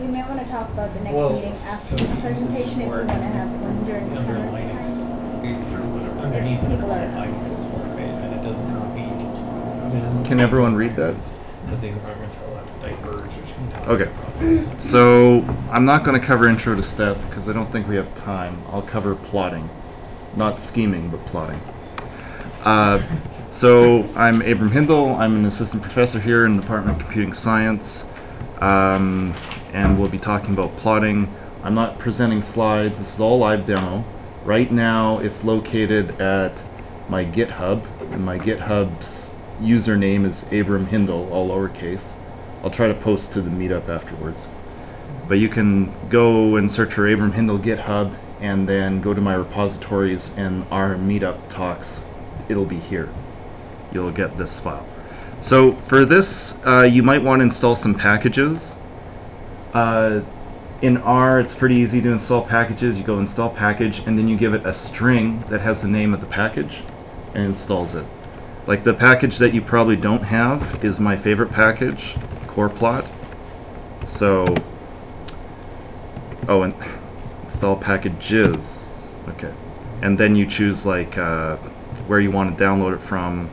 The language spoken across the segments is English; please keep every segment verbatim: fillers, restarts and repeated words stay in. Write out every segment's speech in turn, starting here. We may want to talk about the next well, meeting after so this presentation if we want to have one during the summer time. Underneath is where Linux is for, right? And it doesn't copy. It doesn't Can everyone read that? But the environments are allowed to diverge. Okay. So I'm not going to cover intro to stats because I don't think we have time. I'll cover plotting. Not scheming, but plotting. Uh, so I'm Abram Hindle. I'm an assistant professor here in the Department of Computing Science. Um, and we'll be talking about plotting. I'm not presenting slides. This is all live demo. Right now, it's located at my GitHub, and my GitHub's username is Abram Hindle, all lowercase. I'll try to post to the meetup afterwards. But you can go and search for Abram Hindle GitHub, and then go to my repositories and our meetup talks. It'll be here. You'll get this file. So for this, uh, you might want to install some packages. Uh, in R, it's pretty easy to install packages. You go install package, and then you give it a string that has the name of the package, and installs it. Like the package that you probably don't have is my favorite package, CorePlot. So, oh, and install packages. Okay, and then you choose like uh, where you want to download it from.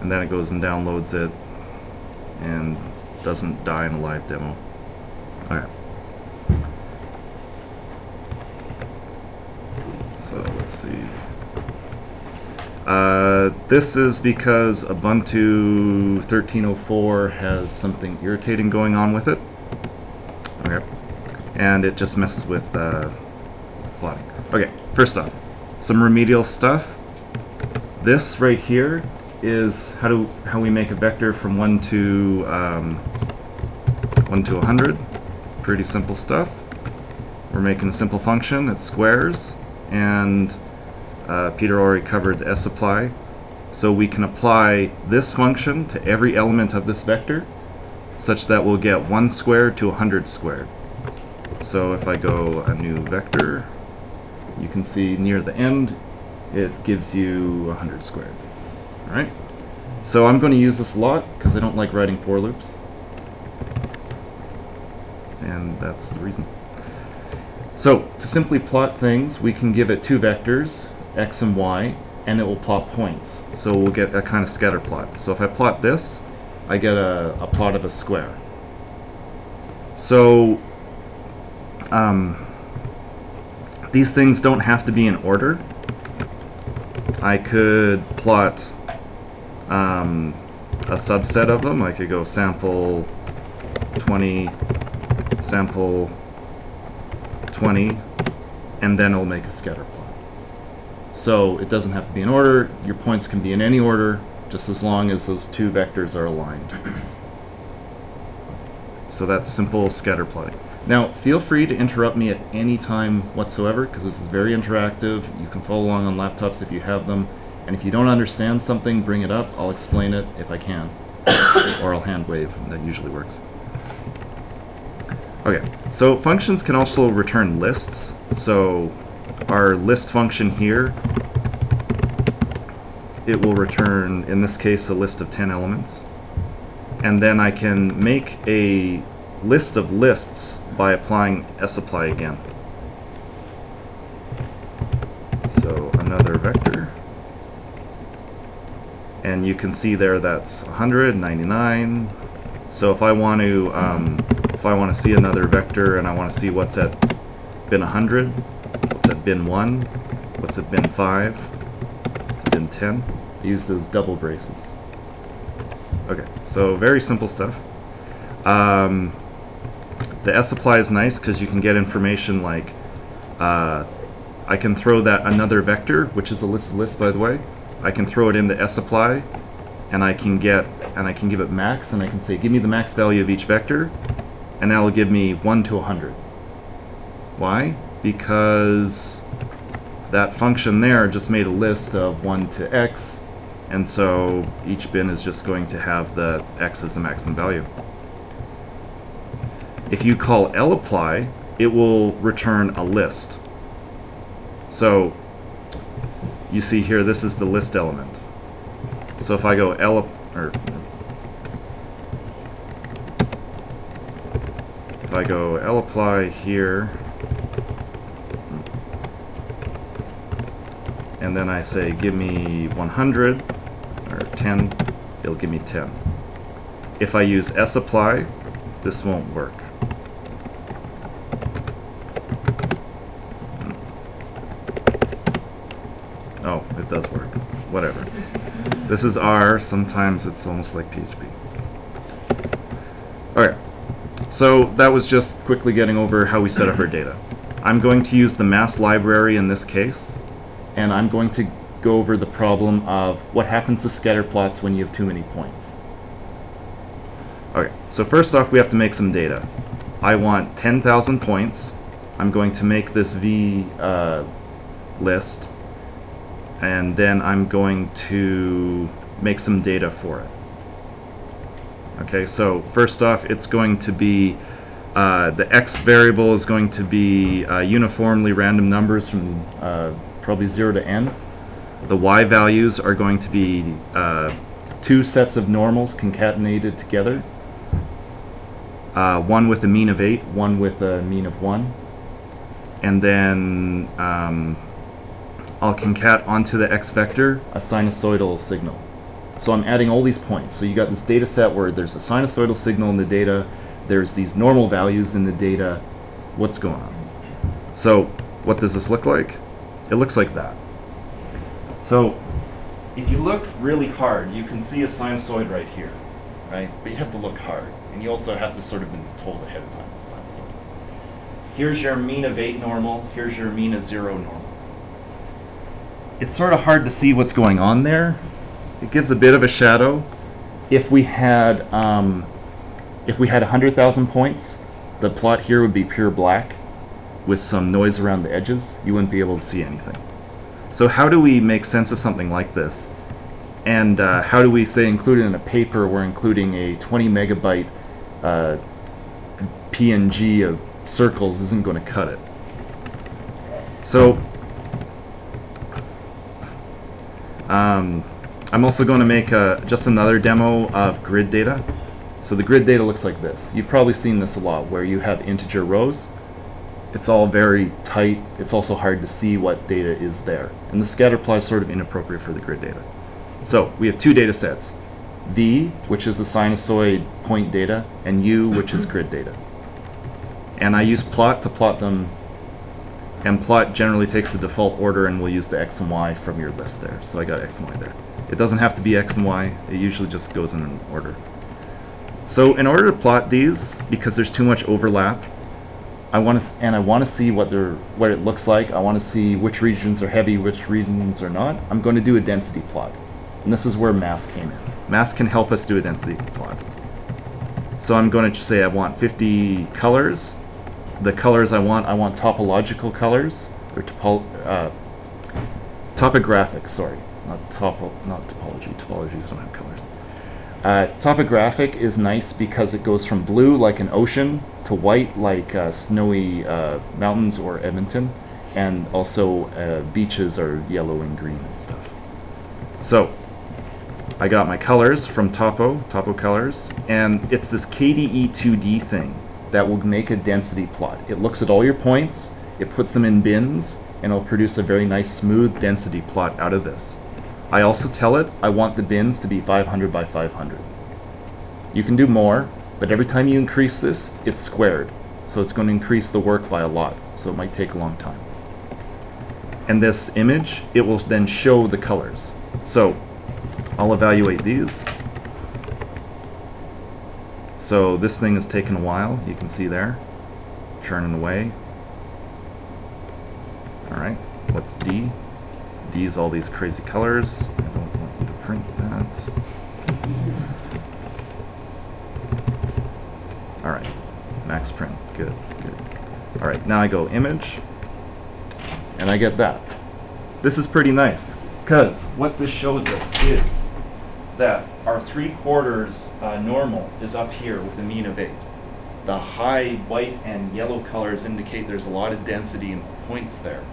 And then it goes and downloads it and doesn't die in a live demo. Alright. So let's see. Uh, this is because Ubuntu thirteen oh four has something irritating going on with it. Okay. And it just messes with uh, plotting. Okay, first off, some remedial stuff. This right here is how do how we make a vector from one to um, one to a hundred. Pretty simple stuff. We're making a simple function. It's squares, and uh, Peter already covered the S apply, so we can apply this function to every element of this vector, such that we'll get one squared to a hundred squared. So if I go a new vector, you can see near the end, it gives you a hundred squared. Alright, so I'm going to use this a lot because I don't like writing for loops, and that's the reason. So to simply plot things, we can give it two vectors, x and y, and it will plot points. So we'll get a kind of scatter plot. So if I plot this, I get a, a plot of a square. So um, these things don't have to be in order. I could plot Um, a subset of them. I could go sample twenty, sample twenty, and then it'll make a scatter plot. So it doesn't have to be in order. Your points can be in any order, just as long as those two vectors are aligned. So that's simple scatter plotting. Now, feel free to interrupt me at any time whatsoever, because this is very interactive. You can follow along on laptops if you have them. And if you don't understand something, bring it up. I'll explain it if I can. Or I'll hand wave. That usually works. Okay, so functions can also return lists. So our list function here, it will return, in this case, a list of ten elements. And then I can make a list of lists by applying S apply again. So another vector. And you can see there that's one hundred ninety-nine. So if I want to, um, if I want to see another vector and I want to see what's at bin one hundred, what's at bin one, what's at bin five, what's at bin ten, I use those double braces. Okay, so very simple stuff. Um, the S apply is nice because you can get information like uh, I can throw that another vector, which is a list of lists, by the way. I can throw it into S apply, and I can get and I can give it max, and I can say give me the max value of each vector, and that'll give me one to a hundred. Why? Because that function there just made a list of one to x, and so each bin is just going to have the x as the maximum value. If you call L apply, it will return a list. So you see here, this is the list element. So if I go L, or if I go L apply here, and then I say give me one hundred or ten, it'll give me ten. If I use S apply, this won't work. Oh, it does work. Whatever. This is R. Sometimes it's almost like P H P. Alright, so that was just quickly getting over how we set up our data. I'm going to use the MASS library in this case, and I'm going to go over the problem of what happens to scatter plots when you have too many points. Okay, so first off we have to make some data. I want ten thousand points. I'm going to make this V uh, list, and then I'm going to make some data for it. Okay, so first off, it's going to be uh, the x variable is going to be uh, uniformly random numbers from uh, probably zero to n. The y values are going to be uh, two sets of normals concatenated together, uh, one with a mean of eight, one with a mean of one, and then um, I'll concat onto the x vector a sinusoidal signal. So I'm adding all these points. So you got this data set where there's a sinusoidal signal in the data, there's these normal values in the data. What's going on? So what does this look like? It looks like that. So if you look really hard, you can see a sinusoid right here, right? But you have to look hard. And you also have to sort of been told ahead of time it's a sinusoid. Here's your mean of eight normal, here's your mean of zero normal. It's sort of hard to see what's going on there. It gives a bit of a shadow. If we had um, if we had one hundred thousand points, the plot here would be pure black with some noise around the edges. You wouldn't be able to see anything. So how do we make sense of something like this? And uh, how do we say include it in a paper? We're including a twenty megabyte uh, P N G of circles isn't going to cut it. So um, I'm also going to make a, just another demo of grid data. So the grid data looks like this. You've probably seen this a lot where you have integer rows. It's all very tight. It's also hard to see what data is there. And the scatter plot is sort of inappropriate for the grid data. So we have two data sets. V, which is the sinusoid point data, and U, which is grid data. And I use plot to plot them. And plot generally takes the default order and we'll use the x and y from your list there. So I got x and y there. It doesn't have to be x and y, it usually just goes in an order. So in order to plot these, because there's too much overlap, I want to and I want to see what they're what it looks like. I want to see which regions are heavy, which regions are not. I'm going to do a density plot. And this is where MASS came in. MASS can help us do a density plot. So I'm going to say I want fifty colors. The colors I want, I want topological colors or topo uh, topographic, sorry. Not, topo not topology, topologies don't have colors. Uh, topographic is nice because it goes from blue like an ocean to white like uh, snowy uh, mountains or Edmonton, and also uh, beaches are yellow and green and stuff. So I got my colors from topo, topo colors, and it's this K D E two D thing that will make a density plot. It looks at all your points, it puts them in bins, and it'll produce a very nice smooth density plot out of this. I also tell it I want the bins to be five hundred by five hundred. You can do more, but every time you increase this, it's squared. So it's going to increase the work by a lot, so it might take a long time. And this image, it will then show the colors. So I'll evaluate these. So this thing has taken a while, you can see there, churning away. Alright, what's D? D's all these crazy colors. I don't want you to print that. Alright, max print. Good, good. Alright, now I go image, and I get that. This is pretty nice, because what this shows us is that our three quarters uh, normal is up here with a mean of eight. The high white and yellow colors indicate there's a lot of density and points there.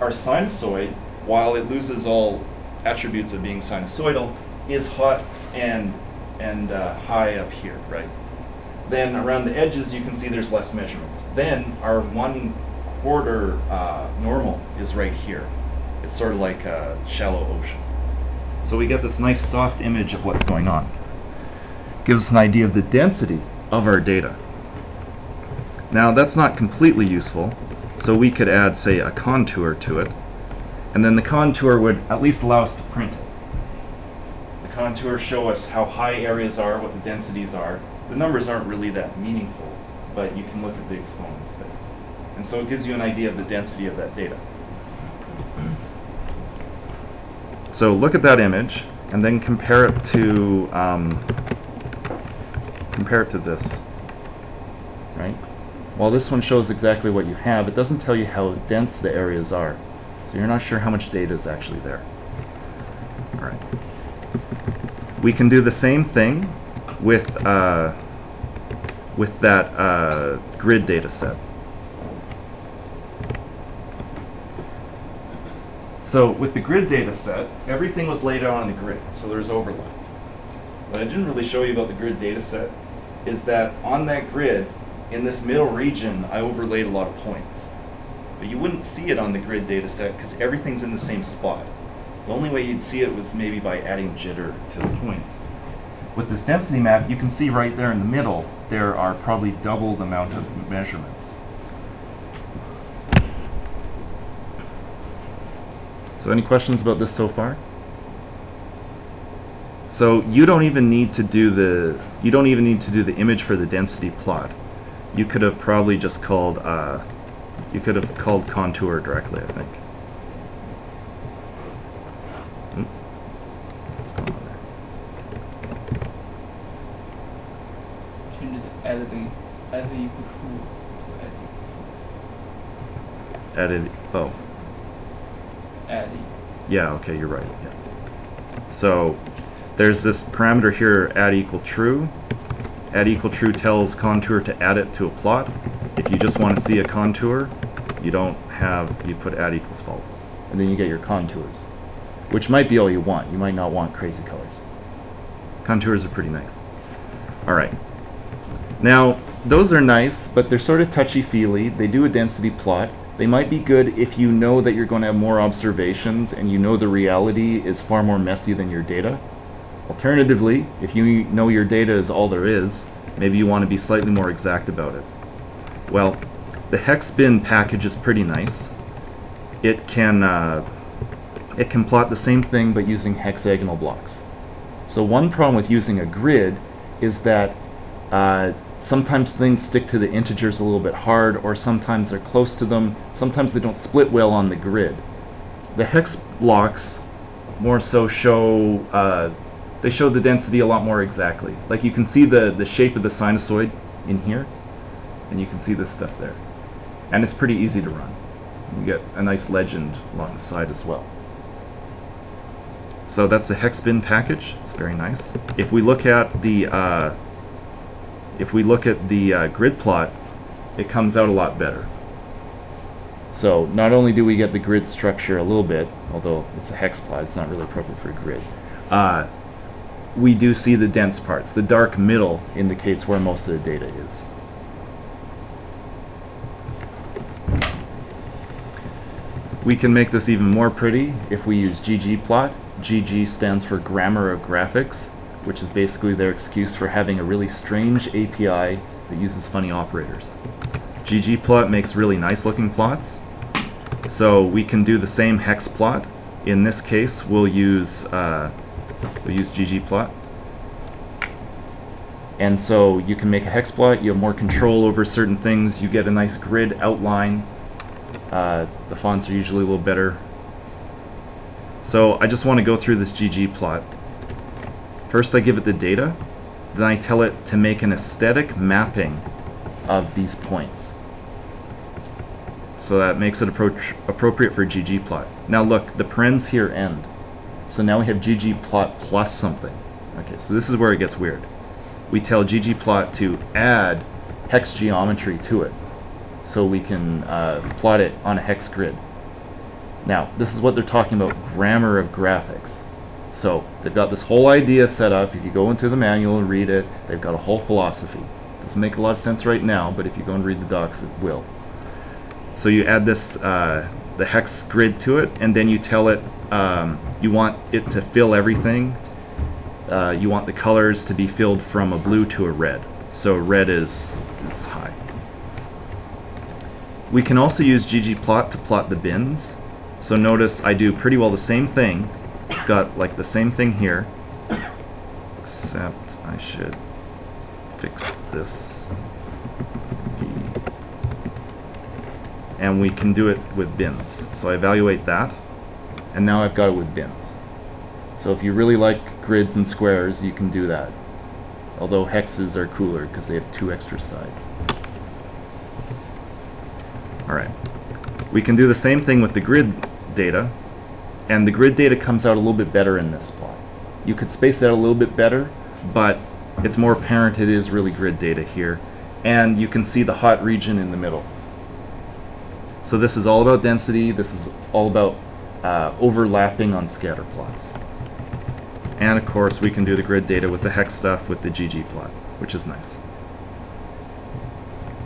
Our sinusoid, while it loses all attributes of being sinusoidal, is hot and and uh, high up here, right? then around the edges you can see there's less measurements. Then our one quarter uh, normal is right here. It's sort of like a shallow ocean. So we get this nice soft image of what's going on. Gives us an idea of the density of our data. Now that's not completely useful, so we could add, say, a contour to it, and then the contour would at least allow us to print it. The contour show us how high areas are, what the densities are. The numbers aren't really that meaningful, but you can look at the exponents there. And so it gives you an idea of the density of that data. So look at that image, and then compare it to um, compare it to this, right? While this one shows exactly what you have, it doesn't tell you how dense the areas are, so you're not sure how much data is actually there. All right. We can do the same thing with uh, with that uh, grid data set. So with the grid data set, everything was laid out on the grid, so there's overlap. What I didn't really show you about the grid data set is that on that grid, in this middle region, I overlaid a lot of points. But you wouldn't see it on the grid data set because everything's in the same spot. The only way you'd see it was maybe by adding jitter to the points. With this density map, you can see right there in the middle, there are probably double the amount of measurements. So any questions about this so far? So you don't even need to do the you don't even need to do the image for the density plot. You could have probably just called uh, you could have called contour directly, I think. Oop. What's going on there? Change it to editing. Editing equal true. Edit. Oh. Yeah, okay, you're right. Yeah. So there's this parameter here, add equal true. Add equal true tells contour to add it to a plot. If you just want to see a contour, you don't have, you put add equals false. And then you get your contours, which might be all you want. You might not want crazy colors. Contours are pretty nice. All right. Now, those are nice, but they're sort of touchy-feely. They do a density plot. They might be good if you know that you're going to have more observations and you know the reality is far more messy than your data. Alternatively, if you know your data is all there is, maybe you want to be slightly more exact about it. Well, the hexbin package is pretty nice. It can, uh, it can plot the same thing but using hexagonal blocks. So one problem with using a grid is that uh, sometimes things stick to the integers a little bit hard, or sometimes they're close to them. Sometimes they don't split well on the grid. The hex blocks more so show, uh, they show the density a lot more exactly. Like you can see the, the shape of the sinusoid in here, and you can see this stuff there. And it's pretty easy to run. You get a nice legend along the side as well. So that's the hexbin package. It's very nice. If we look at the uh, If we look at the uh, grid plot, it comes out a lot better. So not only do we get the grid structure a little bit, although it's a hex plot, it's not really appropriate for a grid, uh, we do see the dense parts. The dark middle indicates where most of the data is. We can make this even more pretty if we use ggplot. G G stands for Grammar of Graphics, which is basically their excuse for having a really strange A P I that uses funny operators. ggplot makes really nice looking plots. So we can do the same hex plot. In this case, we'll use uh, we'll use ggplot. And so you can make a hex plot. You have more control over certain things. You get a nice grid outline. Uh, the fonts are usually a little better. So I just want to go through this ggplot. First I give it the data, then I tell it to make an aesthetic mapping of these points. So that makes it appro appropriate for ggplot. Now look, the parens here end. So now we have ggplot plus something. Okay, so this is where it gets weird. We tell ggplot to add hex geometry to it, so we can uh, plot it on a hex grid. Now, this is what they're talking about, grammar of graphics. So they've got this whole idea set up. If you go into the manual and read it, they've got a whole philosophy. Doesn't make a lot of sense right now, but if you go and read the docs, it will. So you add this, uh, the hex grid to it, and then you tell it um, you want it to fill everything. Uh, you want the colors to be filled from a blue to a red. So red is, is high. We can also use ggplot to plot the bins. So notice I do pretty well the same thing. It's got like the same thing here, except I should fix this. And we can do it with bins. So I evaluate that, and now I've got it with bins. So if you really like grids and squares, you can do that. Although hexes are cooler because they have two extra sides. Alright, we can do the same thing with the grid data, and the grid data comes out a little bit better in this plot. You could space that a little bit better, but it's more apparent it is really grid data here, and you can see the hot region in the middle. So this is all about density, this is all about uh, overlapping on scatter plots. And of course we can do the grid data with the hex stuff with the ggplot, which is nice.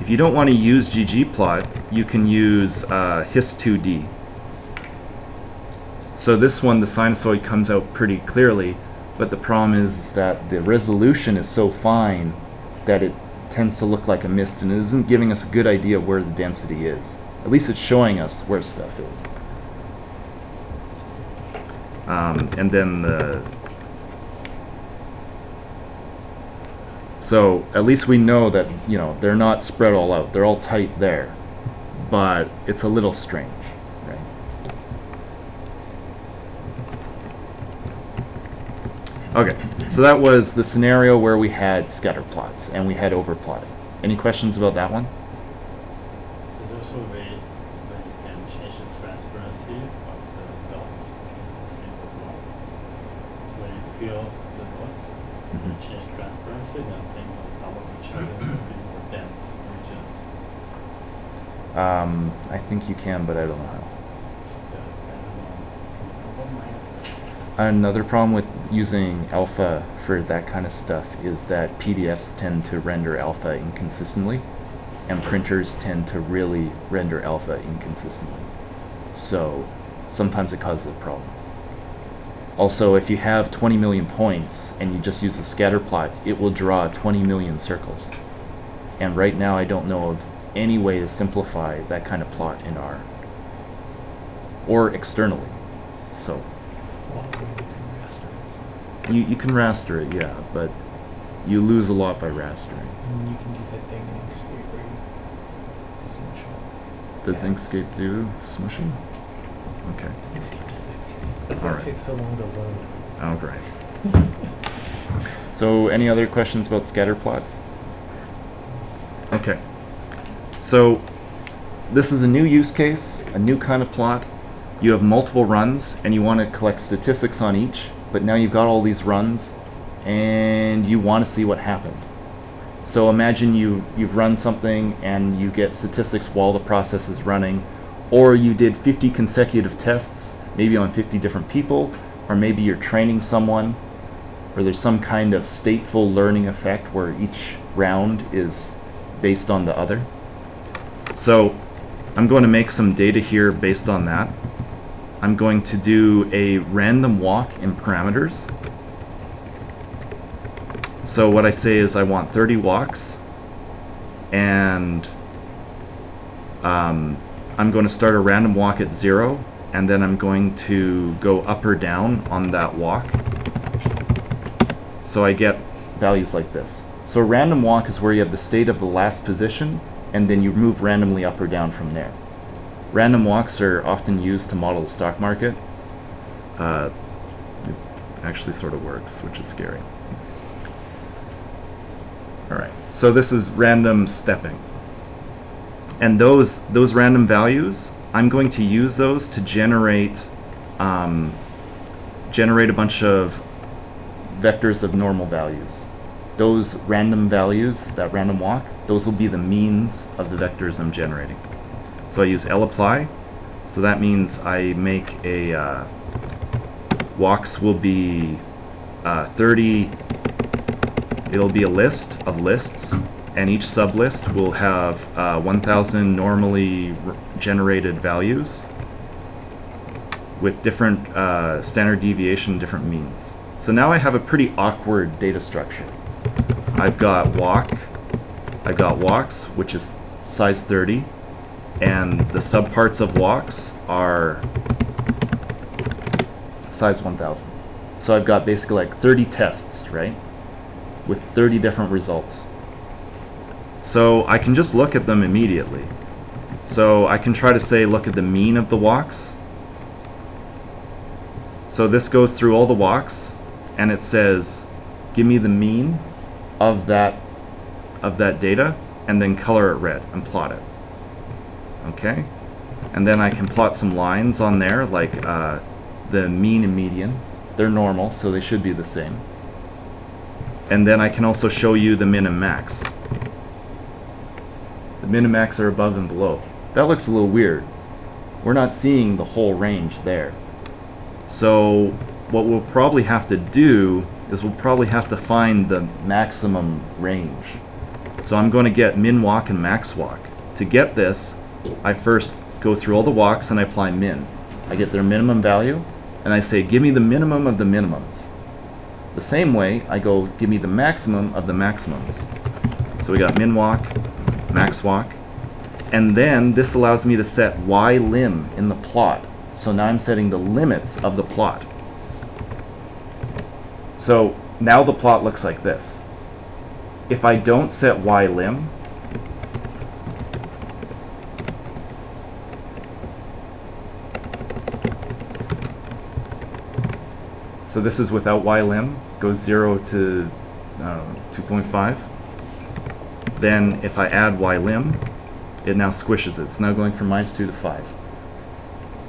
If you don't want to use ggplot, you can use uh, hist two d. So this one, the sinusoid comes out pretty clearly, but the problem is that the resolution is so fine that it tends to look like a mist, and it isn't giving us a good idea where the density is. At least it's showing us where stuff is. Um, and then the So at least we know that, you know, they're not spread all out. They're all tight there, but it's a little strange, right? Okay, so that was the scenario where we had scatter plots and we had overplotting. Any questions about that one? There's also a way that you can change the transparency of the dots in the sample plot. So when you fill the dots, you mm-hmm. change transparency, then things on top of each other will be more dense regions. Um, I think you can, but I don't know how. Another problem with using alpha for that kind of stuff is that P D Fs tend to render alpha inconsistently, and printers tend to really render alpha inconsistently. So sometimes it causes a problem. Also, if you have twenty million points and you just use a scatter plot, it will draw twenty million circles. And right now I don't know of any way to simplify that kind of plot in R. Or externally. So you, you can raster it, yeah, but you lose a lot by rastering. And you can do that thing in Inkscape where you smush it. Does yeah. Inkscape do smushing? Okay. It's all right. Takes so long to load. All right. So, any other questions about scatter plots? Okay. So, this is a new use case, a new kind of plot. You have multiple runs, and you want to collect statistics on each. But now you've got all these runs, and you want to see what happened. So, imagine you you've run something, and you get statistics while the process is running, or you did fifty consecutive tests. Maybe on fifty different people, or maybe you're training someone, or there's some kind of stateful learning effect where each round is based on the other. So I'm going to make some data here based on that. I'm going to do a random walk in parameters. So what I say is I want thirty walks, and um, I'm going to start a random walk at zero, and then I'm going to go up or down on that walk. So I get values like this. So a random walk is where you have the state of the last position, and then you move randomly up or down from there. Random walks are often used to model the stock market. Uh, it actually sort of works, which is scary. All right, so this is random stepping. And those, those random values, I'm going to use those to generate um, generate a bunch of vectors of normal values. Those random values, that random walk, those will be the means of the vectors I'm generating. So I use ellipse. So that means I make a uh, walks will be uh, thirty. It'll be a list of lists, and each sublist will have uh, one thousand normally generated values with different uh, standard deviation, different means. So now I have a pretty awkward data structure. I've got walk, I've got walks, which is size thirty, and the subparts of walks are size one thousand. So I've got basically like thirty tests, right, with thirty different results. So I can just look at them immediately. So I can try to say, look at the mean of the walks. So this goes through all the walks, and it says, give me the mean of that of that data, and then color it red and plot it. Okay, and then I can plot some lines on there, like uh, the mean and median. They're normal, so they should be the same. And then I can also show you the min and max. The min and max are above and below. That looks a little weird. We're not seeing the whole range there. So what we'll probably have to do is we'll probably have to find the maximum range. So I'm going to get min walk and max walk. To get this, I first go through all the walks and I apply min. I get their minimum value, and I say, give me the minimum of the minimums. The same way, I go, give me the maximum of the maximums. So we got min walk, max walk, and then this allows me to set y lim in the plot. So now I'm setting the limits of the plot. So now the plot looks like this. If I don't set y lim, so this is without ylim, goes zero to uh, two point five. Then if I add ylim, it now squishes it. It's now going from minus two to five.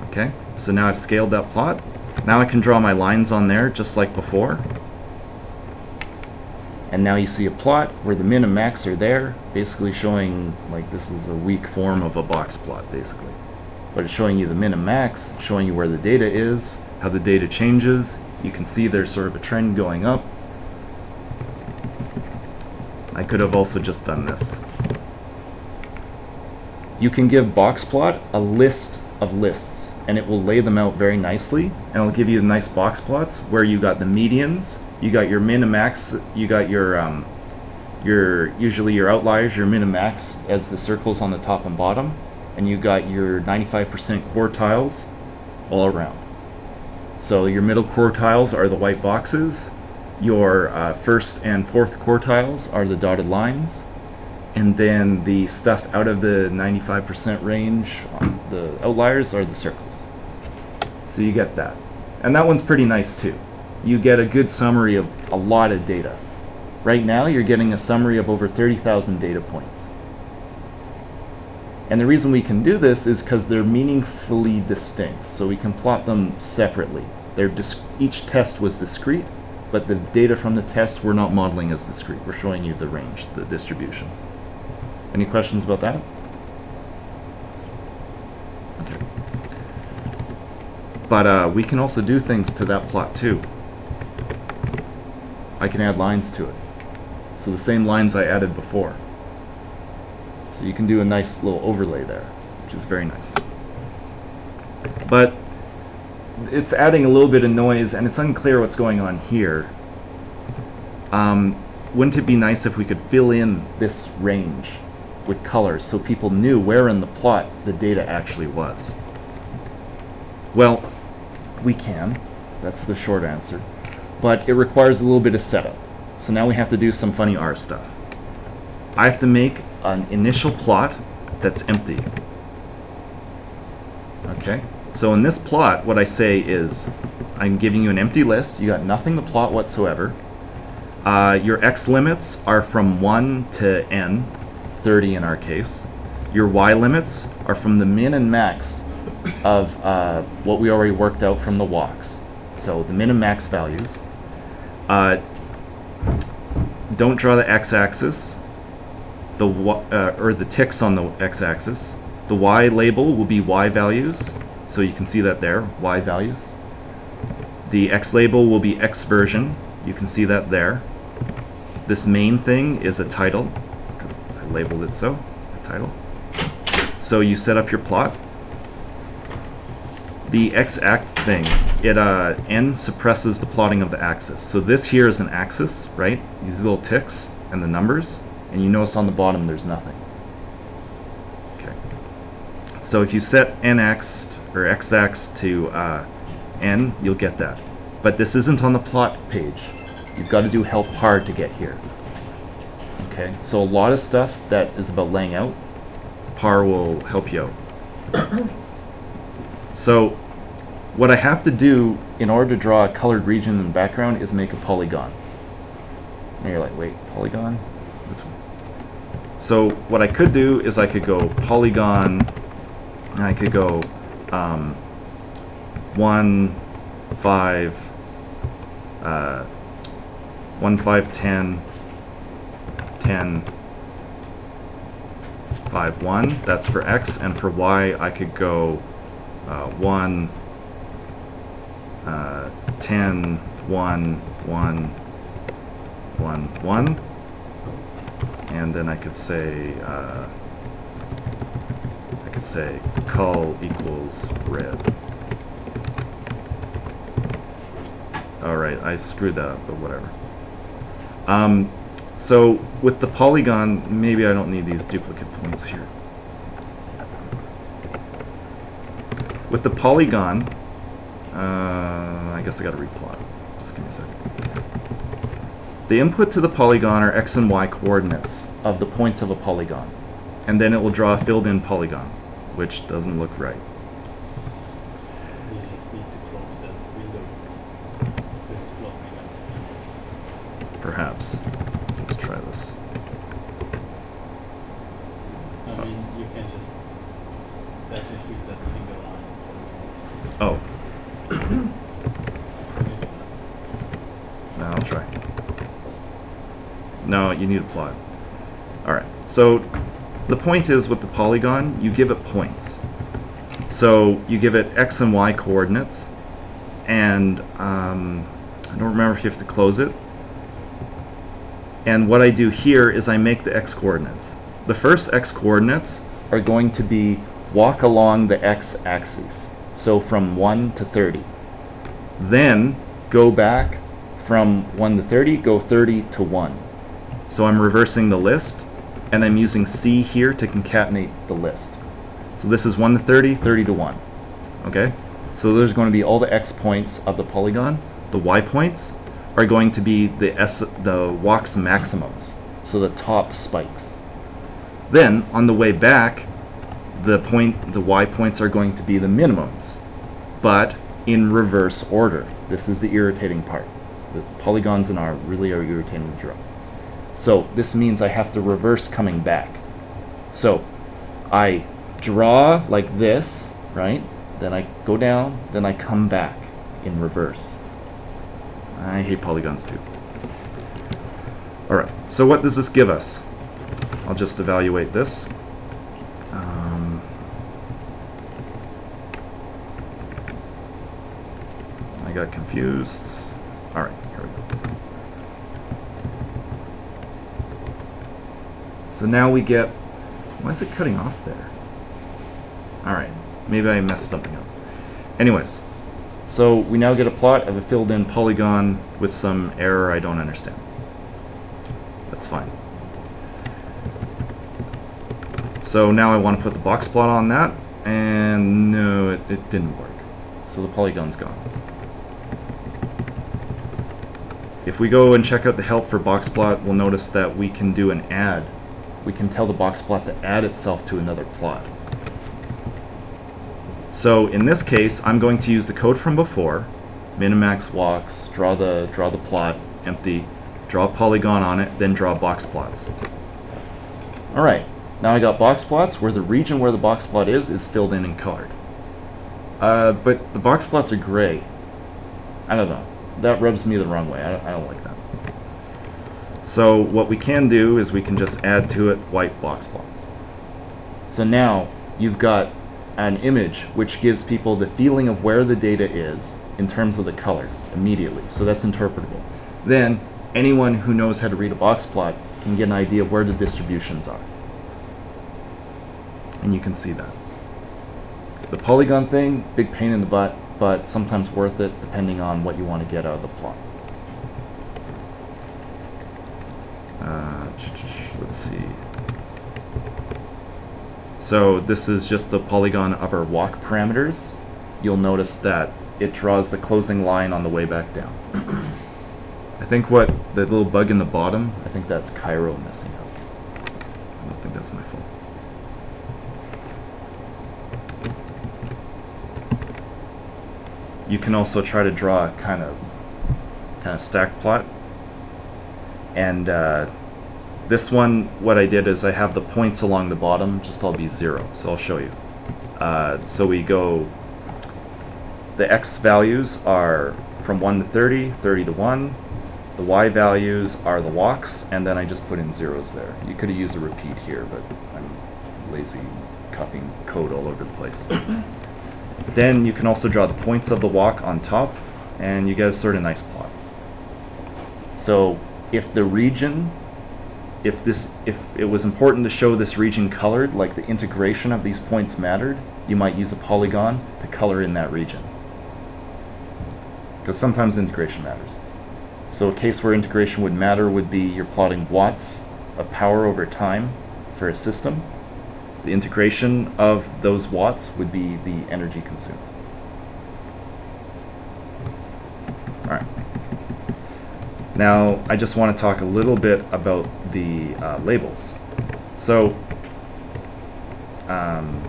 Okay, so now I've scaled that plot. Now I can draw my lines on there just like before. And now you see a plot where the min and max are there, basically showing, like, this is a weak form of a box plot, basically. But it's showing you the min and max, showing you where the data is, how the data changes. You can see there's sort of a trend going up. I could have also just done this. You can give boxplot a list of lists, and it will lay them out very nicely, and it'll give you the nice box plots where you got the medians, you got your min and max, you got your um, your usually your outliers, your min and max as the circles on the top and bottom, and you got your ninety-five percent quartiles all around. So your middle quartiles are the white boxes, your uh, first and fourth quartiles are the dotted lines, and then the stuff out of the ninety-five percent range, on the outliers, are the circles. So you get that. And that one's pretty nice too. You get a good summary of a lot of data. Right now you're getting a summary of over thirty thousand data points. And the reason we can do this is because they're meaningfully distinct, so we can plot them separately. They're each test was discrete, but the data from the tests we're not modeling as discrete. We're showing you the range, the distribution. Any questions about that? Okay. But uh, we can also do things to that plot too. I can add lines to it. So the same lines I added before. So you can do a nice little overlay there, which is very nice. But it's adding a little bit of noise, and it's unclear what's going on here. Um, wouldn't it be nice if we could fill in this range with colors so people knew where in the plot the data actually was? Well, we can. That's the short answer. But it requires a little bit of setup. So now we have to do some funny R stuff. I have to make an initial plot that's empty. Okay, so in this plot what I say is I'm giving you an empty list, you got nothing to plot whatsoever. Uh, your x limits are from one to n, thirty in our case. Your y limits are from the min and max of uh, what we already worked out from the walks. So the min and max values. Uh, don't draw the x-axis. The uh, or the ticks on the x-axis. The y label will be y values, so you can see that there, y values. The x label will be x version, you can see that there. This main thing is a title, because I labeled it so, the title. So you set up your plot. The x-act thing, it uh, n suppresses the plotting of the axis. So this here is an axis, right? These little ticks and the numbers, and you notice on the bottom there's nothing. Okay. So if you set n-axt or x-ax to uh, n, you'll get that. But this isn't on the plot page. You've got to do help par to get here. Okay. So a lot of stuff that is about laying out, par will help you out. So what I have to do in order to draw a colored region in the background is make a polygon. And you're like, wait, polygon? This one. So what I could do is I could go polygon, and I could go um, one, five, uh, one, five, ten, ten, five, one. That's for x, and for y, I could go. Uh, one, uh, ten, one, one, one, one, and then I could say, uh, I could say col equals red. Alright, I screwed that up, but whatever. Um, so with the polygon, maybe I don't need these duplicate points here. With the polygon, uh, I guess I gotta replot. Just give me a second. The input to the polygon are x and y coordinates of the points of a polygon. And then it will draw a filled-in polygon, which doesn't look right. We just need to close that window. This block again. Perhaps. Let's try this. I mean, you can just execute that single line. Oh. No, I'll try. No, you need a plot. Alright, so the point is with the polygon, you give it points. So you give it x and y coordinates, and um, I don't remember if you have to close it. And what I do here is I make the x coordinates. The first x coordinates are going to be walk along the x axis. So from one to thirty. Then go back from one to thirty, go thirty to one. So I'm reversing the list, and I'm using C here to concatenate the list. So this is one to thirty, thirty to one. Okay? So there's going to be all the x points of the polygon. The y points are going to be the s, the walks maximums, so the top spikes. Then on the way back, the point, the y points are going to be the minimums, but in reverse order. This is the irritating part. The polygons in R really are irritating to draw. So this means I have to reverse coming back. So I draw like this, right? Then I go down, then I come back in reverse. I hate polygons too. All right, so what does this give us? I'll just evaluate this. Got confused. All right, here we go. So now we get, why is it cutting off there? All right, maybe I messed something up. Anyways, so we now get a plot of a filled-in polygon with some error I don't understand. That's fine. So now I want to put the box plot on that, and no, it, it didn't work. So the polygon's gone. If we go and check out the help for boxplot, we'll notice that we can do an add. We can tell the boxplot to add itself to another plot. So in this case, I'm going to use the code from before, minimax walks, draw the draw the plot, empty, draw a polygon on it, then draw boxplots. All right, now I got boxplots where the region where the boxplot is is filled in and colored. Uh, but the boxplots are gray. I don't know. That rubs me the wrong way. I don't, I don't like that. So what we can do is we can just add to it white box plots. So now you've got an image which gives people the feeling of where the data is in terms of the color immediately. So that's interpretable. Then anyone who knows how to read a box plot can get an idea of where the distributions are. and you can see that. The polygon thing, big pain in the butt, but sometimes worth it depending on what you want to get out of the plot. Uh, let's see. So this is just the polygon upper walk parameters. You'll notice that it draws the closing line on the way back down. I think what, the little bug in the bottom, I think that's Cairo messing up. I don't think that's my fault. You can also try to draw a kind of kind of stack plot, and uh, this one, what I did is I have the points along the bottom just all be zero, so I'll show you. Uh, so we go, the x values are from one to thirty, thirty to one, the y values are the walks, and then I just put in zeros there. You could have used a repeat here, but I'm lazy copying code all over the place. Then you can also draw the points of the walk on top, and you get a sort of nice plot. So if the region, if this, if it was important to show this region colored, like the integration of these points mattered, you might use a polygon to color in that region. Because sometimes integration matters. So a case where integration would matter would be you're plotting watts of power over time for a system. The integration of those watts would be the energy consumed. All right. Now I just want to talk a little bit about the uh, labels. So um,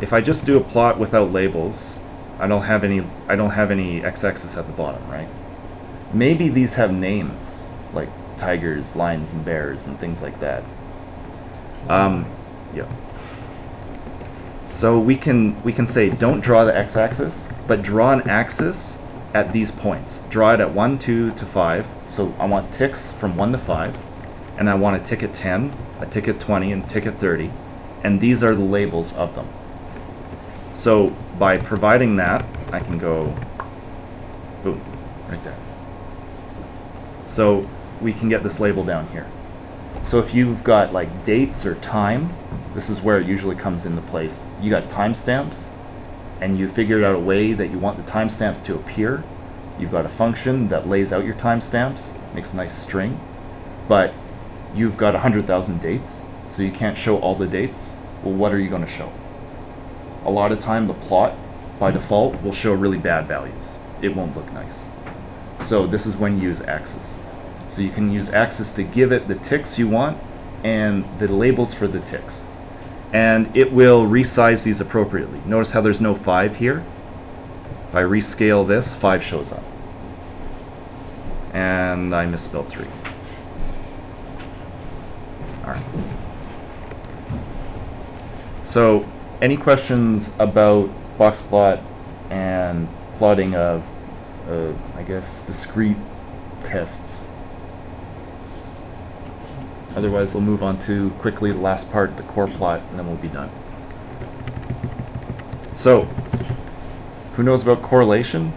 if I just do a plot without labels, I don't have any. I don't have any x-axis at the bottom, right? Maybe these have names like tigers, lions, and bears, and things like that. Um, yeah. So we can we can say don't draw the x-axis, but draw an axis at these points. Draw it at one, two to five. So I want ticks from one to five, and I want a tick at ten, a tick at twenty, and a tick at thirty, and these are the labels of them. So by providing that, I can go, boom, right there. So we can get this label down here. So if you've got like dates or time, this is where it usually comes into place. You got timestamps, and you figured out a way that you want the timestamps to appear. You've got a function that lays out your timestamps, makes a nice string, but you've got one hundred thousand dates, so you can't show all the dates. Well, what are you going to show? A lot of time the plot, by default, will show really bad values. It won't look nice. So this is when you use axis. So you can use axis to give it the ticks you want and the labels for the ticks. And it will resize these appropriately. Notice how there's no five here. If I rescale this, five shows up. And I misspelled three. All right. So any questions about box plot and plotting of, uh, I guess, discrete tests? Otherwise, we'll move on to quickly the last part, the core plot, and then we'll be done. So, who knows about correlation?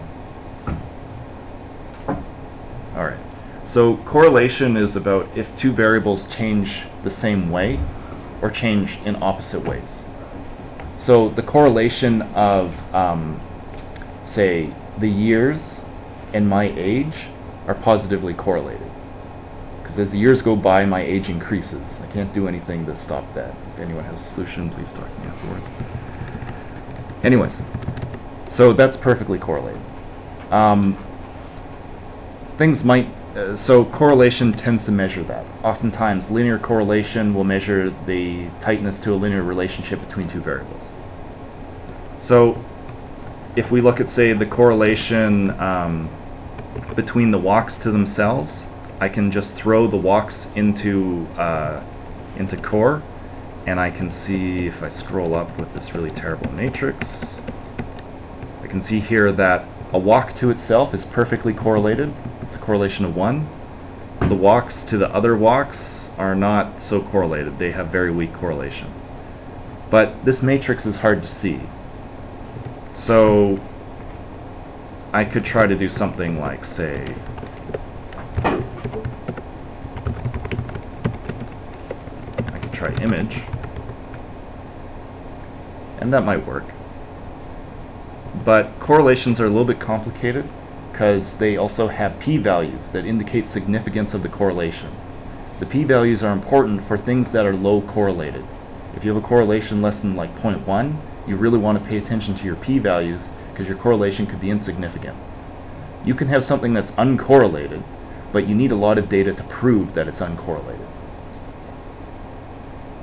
All right. So correlation is about if two variables change the same way or change in opposite ways. So the correlation of, um, say, the years and my age are positively correlated. As the years go by, my age increases. I can't do anything to stop that. If anyone has a solution, please talk to me afterwards. Anyways, so that's perfectly correlated. Um, things might, uh, so correlation tends to measure that. Oftentimes, linear correlation will measure the tightness to a linear relationship between two variables. So if we look at, say, the correlation um, between the walks to themselves, I can just throw the walks into uh, into core, and I can see if I scroll up with this really terrible matrix, I can see here that a walk to itself is perfectly correlated. It's a correlation of one. The walks to the other walks are not so correlated. They have very weak correlation. But this matrix is hard to see. So I could try to do something like, say, by image. And that might work. But correlations are a little bit complicated because they also have p-values that indicate significance of the correlation. The p-values are important for things that are low correlated. If you have a correlation less than like zero point one, you really want to pay attention to your p-values because your correlation could be insignificant. You can have something that's uncorrelated, but you need a lot of data to prove that it's uncorrelated.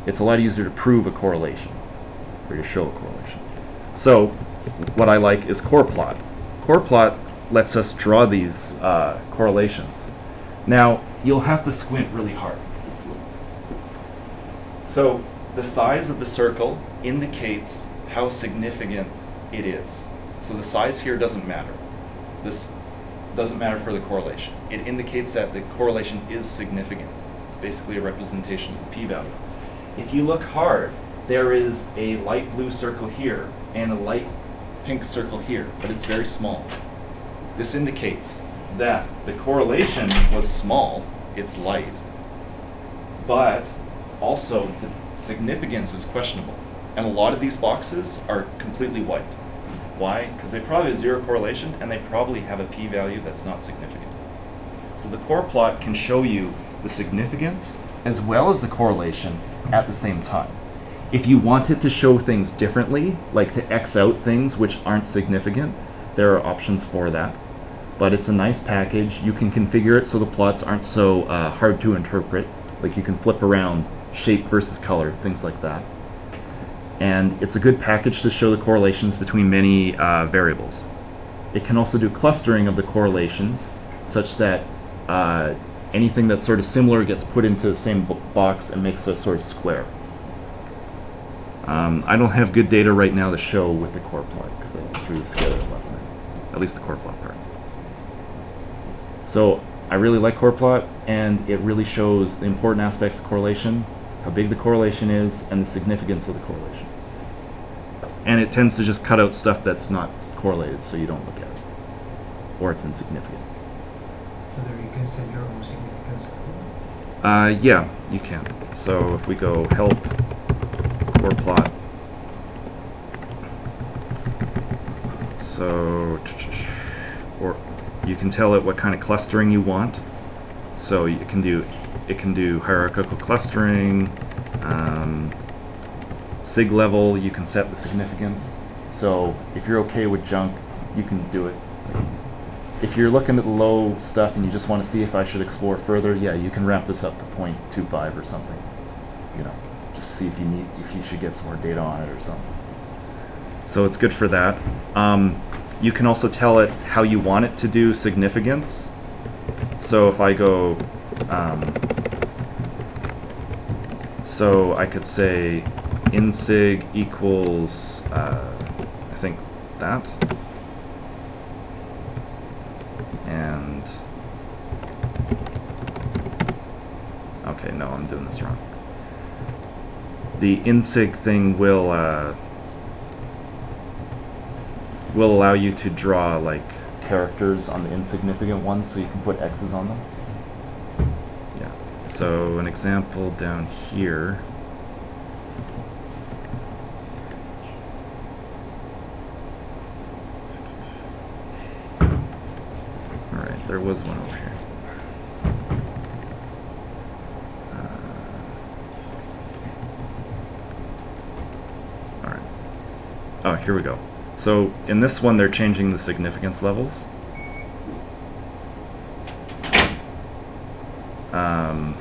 It's a lot easier to prove a correlation or to show a correlation. So what I like is CorePlot. CorePlot lets us draw these uh, correlations. Now, you'll have to squint really hard. So the size of the circle indicates how significant it is. So the size here doesn't matter. This doesn't matter for the correlation. It indicates that the correlation is significant. It's basically a representation of the p-value. If you look hard, there is a light blue circle here and a light pink circle here, but it's very small. This indicates that the correlation was small, it's light, but also the significance is questionable. And a lot of these boxes are completely white. Why? Because they probably have zero correlation and they probably have a p-value that's not significant. So the core plot can show you the significance as well as the correlation at the same time. If you wanted to show things differently, like to X out things which aren't significant, there are options for that. But it's a nice package. You can configure it so the plots aren't so uh, hard to interpret. Like you can flip around shape versus color, things like that. And it's a good package to show the correlations between many uh, variables. It can also do clustering of the correlations, such that uh, anything that's sort of similar gets put into the same box and makes a sort of square. Um, I don't have good data right now to show with the core plot because I threw this together last night. At least the core plot part. So I really like CorePlot, and it really shows the important aspects of correlation, how big the correlation is, and the significance of the correlation. And it tends to just cut out stuff that's not correlated, so you don't look at it, or it's insignificant. So there you can set your own significance. Uh, yeah, you can. So if we go help. Plot. So, or you can tell it what kind of clustering you want. So it can do, it can do hierarchical clustering, um, sig level. You can set the significance. So if you're okay with junk, you can do it. If you're looking at the low stuff and you just want to see if I should explore further, yeah, you can ramp this up to zero point two five or something. You know. Just see if you need, if you should get some more data on it or something. So it's good for that. Um, you can also tell it how you want it to do significance. So if I go, um, so I could say insig equals, uh, I think that, and okay, no, I'm doing this wrong. The insig thing will uh, will allow you to draw like characters on the insignificant ones, so you can put X's on them. Yeah. So an example down here. All right, there was one over here. Oh, here we go. So in this one, they're changing the significance levels. Um,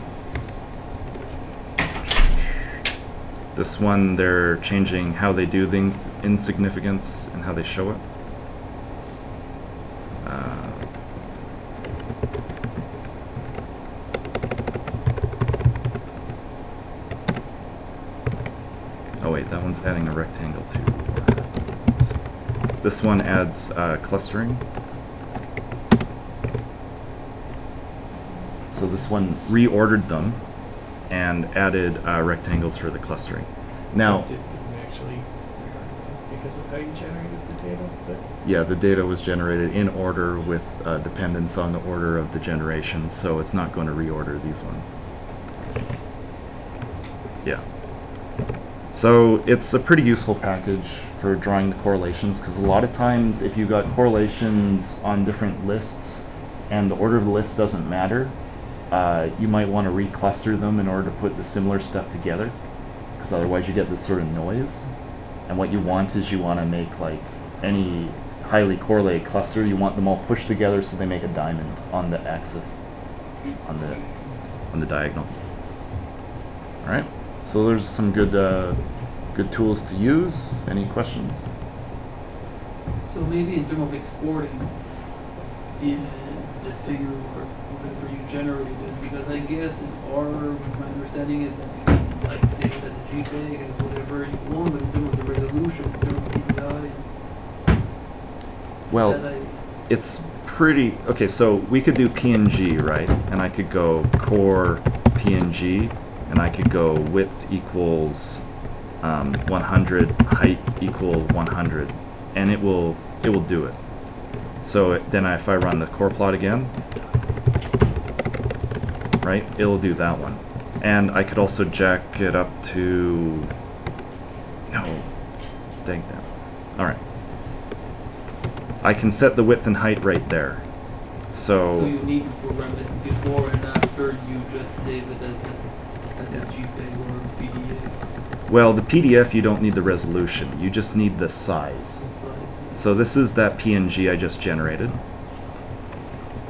this one, they're changing how they do things in significance and how they show it. Uh, oh wait, that one's adding a rectangle too. This one adds uh, clustering. So this one reordered them and added uh, rectangles for the clustering. Now, so did, did we actually because of how you generated the data? But yeah, the data was generated in order with uh, dependence on the order of the generation, so it's not going to reorder these ones. Yeah, So it's a pretty useful package for drawing the correlations, because a lot of times if you got correlations on different lists and the order of the list doesn't matter, uh, you might want to recluster them in order to put the similar stuff together, because otherwise you get this sort of noise. And what you want is you want to make like any highly correlated cluster, you want them all pushed together so they make a diamond on the axis, on the on the diagonal. All right, so there's some good uh, good tools to use. Any questions? So maybe in terms of exporting the the figure or whatever you generated, because I guess in R, my understanding is that you can like save it as a JPEG, as whatever you want, but in terms of the resolution, in terms of the well, it's pretty okay. So we could do P N G, right? And I could go core P N G, and I could go width equals um, one hundred, height equal one hundred, and it will it will do it. So it, then, I, if I run the corrplot again, right, it'll do that one. And I could also jack it up to no, dang that. All right. I can set the width and height right there. So, so you need to program it before and after, you just save it as a, as yeah. a JPEG or a P D F? Well, the P D F you don't need the resolution, you just need the size. The size yeah. So this is that P N G I just generated.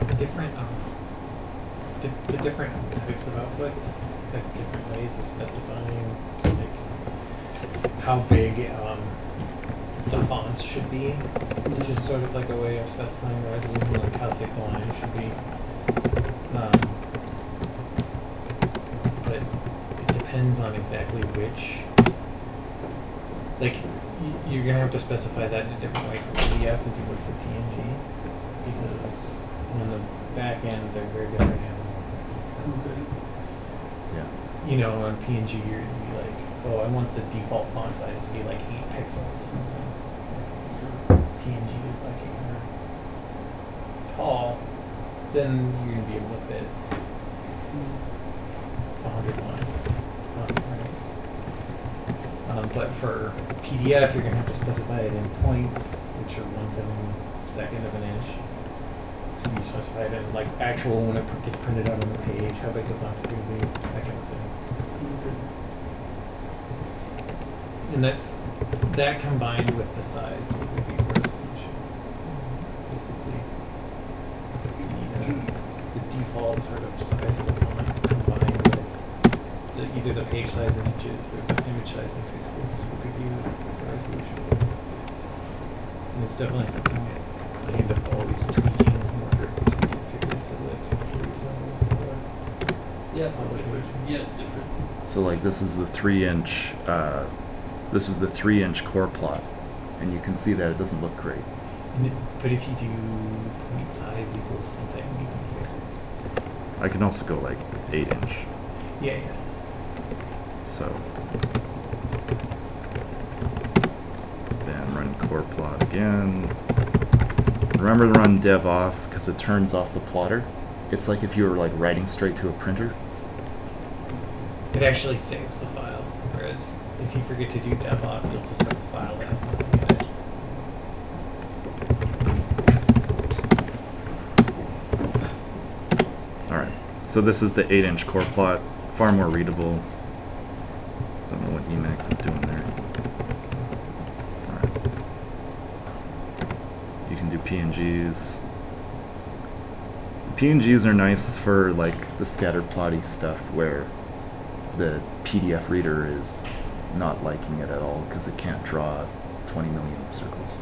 The different, um, di the different types of outputs have different ways of specifying like, how big um, the fonts should be, which is sort of like a way of specifying the resolution, like how thick the line should be. Um, but it depends on exactly which. Like, you're going to have to specify that in a different way for P D F as you would for P N G, because on the back end, they're very different animals. So, yeah. You know, on P N G, you're going to be like, oh, I want the default font size to be like eight pixels. P N G is like eight hundred tall, then you're going to be able to fit one hundred lines. Um, right. um, but for P D F, you're going to have to specify it in points, which are one seventy-second of an inch. So you specify it in like actual when it gets printed out on the page, how big the fonts are going to be, that kind of thing. And that's that combined with the size would be resolution. Basically, you know, the default sort of size of the font combined with the, either the page size in inches or the image size in pixels would give you the resolution. And it's definitely something that I end up always tweaking in order to get figures that look reasonable. Yeah, yeah, different. So like this is the three-inch. Uh, This is the three-inch core plot, and you can see that it doesn't look great. It, but if you do point size equals something, you can fix it. I can also go like eight-inch. Yeah, yeah. So then run core plot again. Remember to run dev off because it turns off the plotter. It's like if you were like writing straight to a printer. It actually saves the file, whereas if you forget to do dev off, you'll just have the file that's not in it. Alright, so this is the eight-inch core plot, far more readable. Don't know what Emacs is doing there. Alright. You can do P N Gs. P N Gs are nice for like the scatterplotty stuff where the P D F reader is not liking it at all because it can't draw twenty million circles.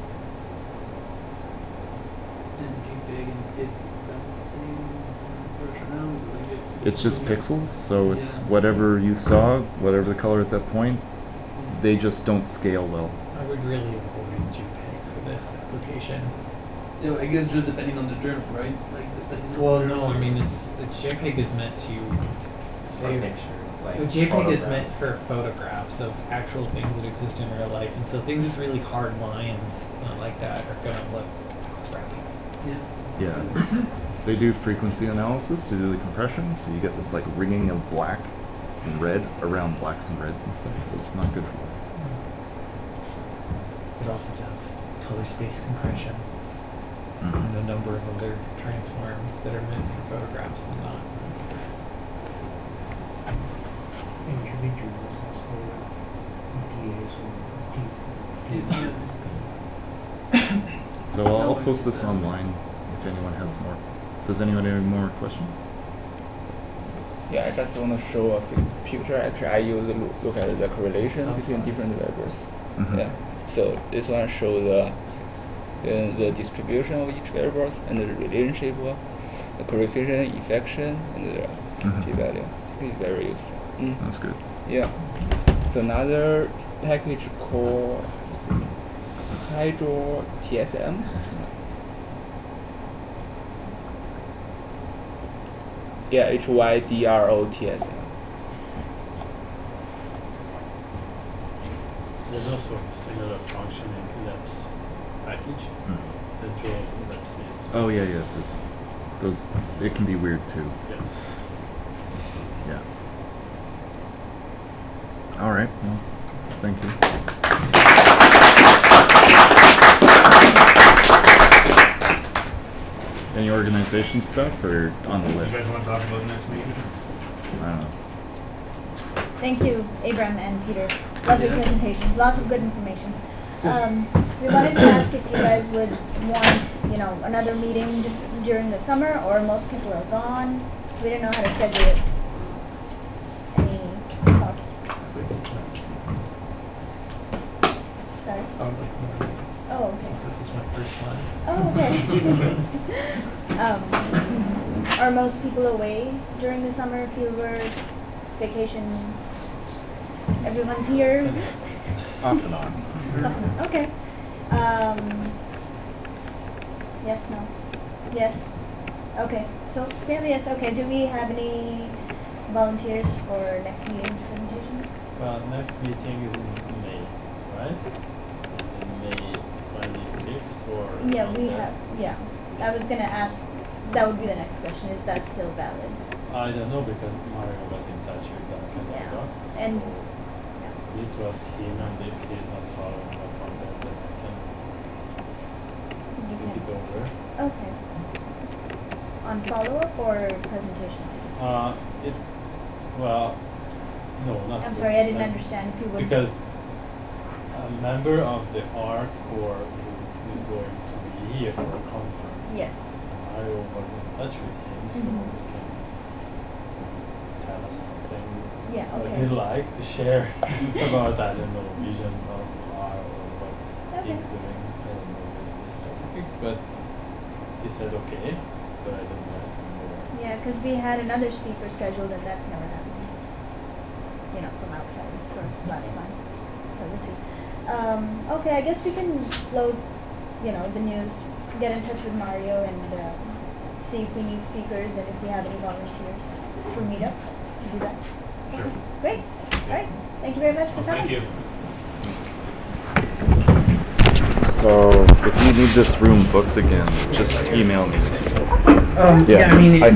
It's just pixels, so it's whatever you saw, whatever the color at that point. They just don't scale well. I would really avoid JPEG for this application. You know, I guess just depending on the journal, right? Like well, no, I mean, it's the JPEG is meant to save pictures. Like but JPEG is meant for photographs of actual things that exist in real life, and so things with really hard lines uh, like that are going to look crappy. Yeah. Yeah. They do frequency analysis to do the compression, so you get this like ringing of black and red around blacks and reds and stuff, so it's not good for that. It also does color space compression mm-hmm. and a number of other transforms that are meant for photographs and not. Individual business for D As or D Ps. So I'll, I'll post this online if anyone has more. Does anyone have any more questions? Yeah, I just want to show a picture. Actually, I use look at the correlation Sometimes. between different variables. Mm-hmm. Yeah. So this one shows the uh, the distribution of each variable and the relationship, the coefficient, effection, and the mm-hmm. p-value. It's very useful. Mm. That's good. Yeah. So another package called Hydro T S M. Yeah, H Y D R O T S M. There's also a singular function in ellipse package mm. that draws ellipses. Oh yeah, yeah. Those, those it can be weird too. Yes. Yeah. All right. Well, thank you. Any organization stuff or on the list? You guys want to talk about the next meeting? I don't know. Thank you, Abram and Peter. Lovely yeah. presentations. Lots of good information. Um, we wanted to ask if you guys would want, you know, another meeting d during the summer, or most people are gone. We didn't know how to schedule it. Oh, okay. Since this is my first one. Oh, okay. um, are most people away during the summer if you were vacation? Everyone's here? Off and on. Okay. Um, yes, no. Yes. Okay. So, yeah, yes, okay. Do we have any volunteers for next meeting's presentations? Well, next meeting is in May, right? Yeah, we have, yeah. I was going to ask, that would be the next question, is that still valid? I don't know, because Mario was in touch with that kind yeah. of stuff. And so yeah. we trust him, and if he's not following up on that, then I can take it over. Okay. On follow-up or presentation? Uh, it, well, no, not I'm sorry, I didn't understand if you would. Because a member of the R-Core is going to be here for a conference. Yes. Mario was in touch with him, so mm-hmm. he can tell us something yeah, okay. that he'd like to share about, I don't know, vision of R or what okay. he's doing. I don't know really the specifics, but he said okay, but I don't know. Yeah, because we had another speaker scheduled and that never happened. You know, from outside for last month. So let's see. Um, okay, I guess we can float you know, the news, get in touch with Mario and uh, see if we need speakers and if we have any volunteers for meetup to do that. Sure. Great. All right. Thank you very much for coming. Thank you. So if you need this room booked again, just email me. Um, yeah. yeah I mean,